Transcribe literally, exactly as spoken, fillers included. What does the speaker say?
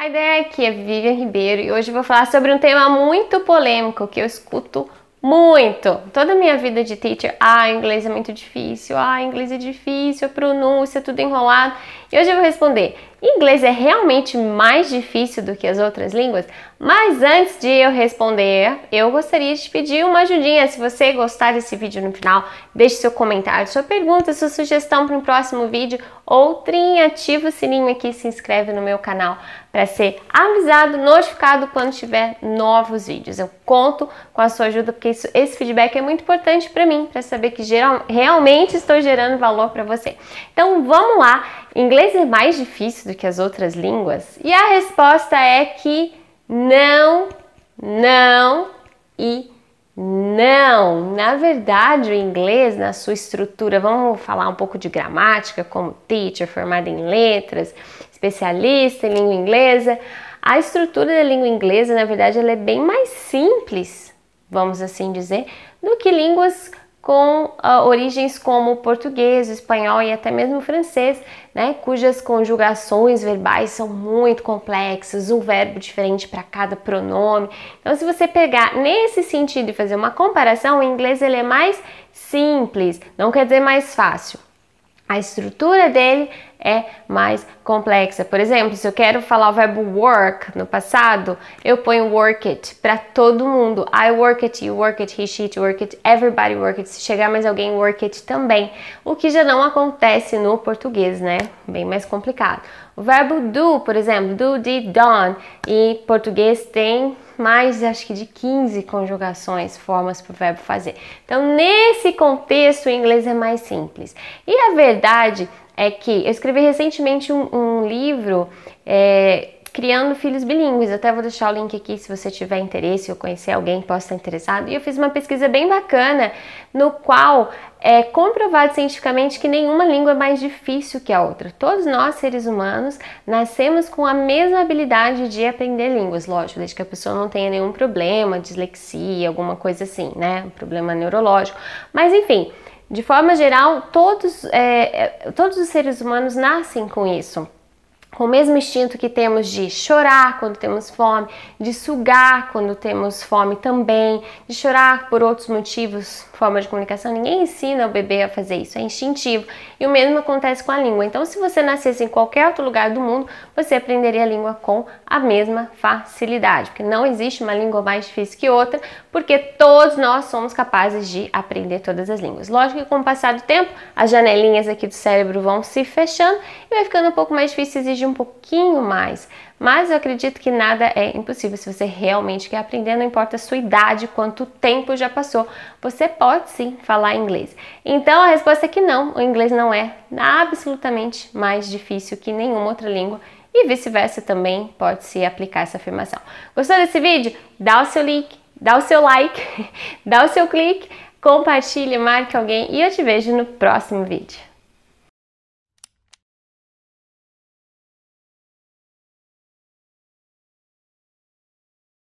A ideia aqui é Vivian Ribeiro e hoje eu vou falar sobre um tema muito polêmico que eu escuto muito. Toda a minha vida de teacher, ah, inglês é muito difícil, ah, inglês é difícil, a pronúncia, tudo enrolado. E hoje eu vou responder, inglês é realmente mais difícil do que as outras línguas? Mas antes de eu responder, eu gostaria de te pedir uma ajudinha. Se você gostar desse vídeo no final, deixe seu comentário, sua pergunta, sua sugestão para um próximo vídeo. Outrinha, ativa o sininho aqui e se inscreve no meu canal para ser avisado, notificado quando tiver novos vídeos. Eu conto com a sua ajuda porque isso, esse feedback é muito importante para mim, para saber que geral, realmente estou gerando valor para você. Então vamos lá, inglês é mais difícil do que as outras línguas? E a resposta é que não, não e não. Na verdade, o inglês, na sua estrutura, vamos falar um pouco de gramática, como teacher, formada em letras, especialista em língua inglesa. A estrutura da língua inglesa, na verdade, ela é bem mais simples, vamos assim dizer, do que línguas com uh, origens como o português, o espanhol e até mesmo o francês, né, cujas conjugações verbais são muito complexas, um verbo diferente para cada pronome. Então, se você pegar nesse sentido e fazer uma comparação, o inglês ele é mais simples, não quer dizer mais fácil. A estrutura dele é mais complexa. Por exemplo, se eu quero falar o verbo work no passado, eu ponho work it para todo mundo. I work it, you work it, he, she, it, work it, everybody work it. Se chegar mais alguém, work it também. O que já não acontece no português, né? Bem mais complicado. O verbo do, por exemplo, do, did, done. E português tem mais, acho que de quinze conjugações, formas para o verbo fazer. Então, nesse contexto, o inglês é mais simples. E a verdade é que eu escrevi recentemente um, um livro é, criando filhos bilíngues. Eu até vou deixar o link aqui se você tiver interesse ou conhecer alguém que possa estar interessado. E eu fiz uma pesquisa bem bacana no qual é comprovado cientificamente que nenhuma língua é mais difícil que a outra. Todos nós, seres humanos, nascemos com a mesma habilidade de aprender línguas, lógico, desde que a pessoa não tenha nenhum problema, dislexia, alguma coisa assim, né? Um problema neurológico. Mas enfim, de forma geral, todos, é, todos os seres humanos nascem com isso. Com o mesmo instinto que temos de chorar quando temos fome, de sugar quando temos fome também, de chorar por outros motivos, forma de comunicação, ninguém ensina o bebê a fazer isso, é instintivo. E o mesmo acontece com a língua. Então, se você nascesse em qualquer outro lugar do mundo, você aprenderia a língua com a mesma facilidade, porque não existe uma língua mais difícil que outra, porque todos nós somos capazes de aprender todas as línguas. Lógico que com o passar do tempo, as janelinhas aqui do cérebro vão se fechando e vai ficando um pouco mais difícil exigir um pouquinho mais, mas eu acredito que nada é impossível. Se você realmente quer aprender, não importa a sua idade, quanto tempo já passou, você pode sim falar inglês. Então a resposta é que não, o inglês não é absolutamente mais difícil que nenhuma outra língua e vice-versa também pode se aplicar essa afirmação. Gostou desse vídeo? Dá o seu like, dá o seu like, dá o seu clique, compartilhe, marque alguém e eu te vejo no próximo vídeo.